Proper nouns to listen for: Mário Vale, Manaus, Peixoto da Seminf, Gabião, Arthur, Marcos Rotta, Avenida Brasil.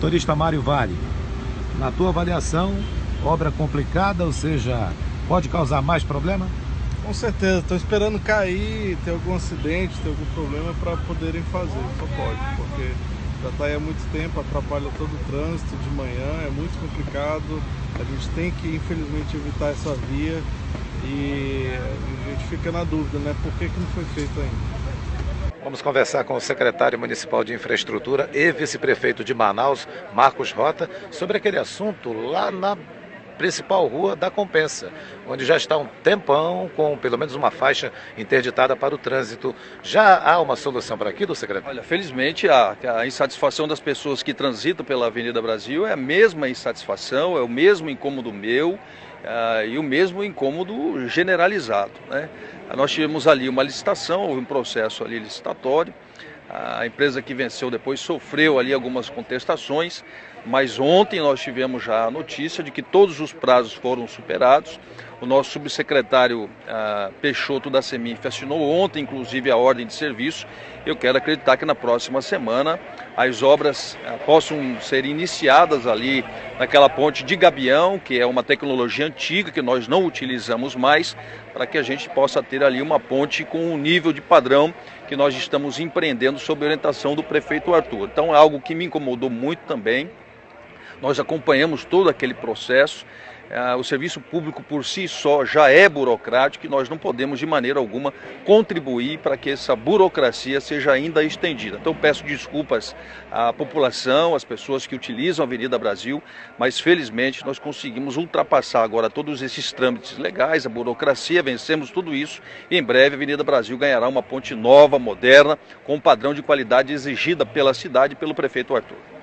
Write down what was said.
Motorista Mário Vale, na tua avaliação, obra complicada, ou seja, pode causar mais problema? Com certeza, estou esperando cair, ter algum acidente, ter algum problema para poderem fazer, só pode, porque já está aí há muito tempo, atrapalha todo o trânsito de manhã, é muito complicado, a gente tem que infelizmente evitar essa via e a gente fica na dúvida, né? Por que que não foi feito ainda? Vamos conversar com o secretário municipal de infraestrutura e vice-prefeito de Manaus, Marcos Rotta, sobre aquele assunto lá na principal rua da Compensa, onde já está um tempão com pelo menos uma faixa interditada para o trânsito. Já há uma solução para aquilo, secretário? Olha, felizmente a insatisfação das pessoas que transitam pela Avenida Brasil é a mesma insatisfação, é o mesmo incômodo meu e o mesmo incômodo generalizado, né? Nós tivemos ali uma licitação, houve um processo ali licitatório. A empresa que venceu depois sofreu ali algumas contestações, mas ontem nós tivemos já a notícia de que todos os prazos foram superados. O nosso subsecretário Peixoto da Seminf assinou ontem, inclusive, a ordem de serviço. Eu quero acreditar que na próxima semana as obras possam ser iniciadas ali naquela ponte de Gabião, que é uma tecnologia antiga que nós não utilizamos mais, para que a gente possa ter ali uma ponte com um nível de padrão que nós estamos empreendendo sob orientação do prefeito Arthur. Então é algo que me incomodou muito também. Nós acompanhamos todo aquele processo. O serviço público por si só já é burocrático e nós não podemos de maneira alguma contribuir para que essa burocracia seja ainda estendida. Então peço desculpas à população, às pessoas que utilizam a Avenida Brasil, mas felizmente nós conseguimos ultrapassar agora todos esses trâmites legais, a burocracia, vencemos tudo isso e em breve a Avenida Brasil ganhará uma ponte nova, moderna, com o padrão de qualidade exigida pela cidade e pelo prefeito Arthur.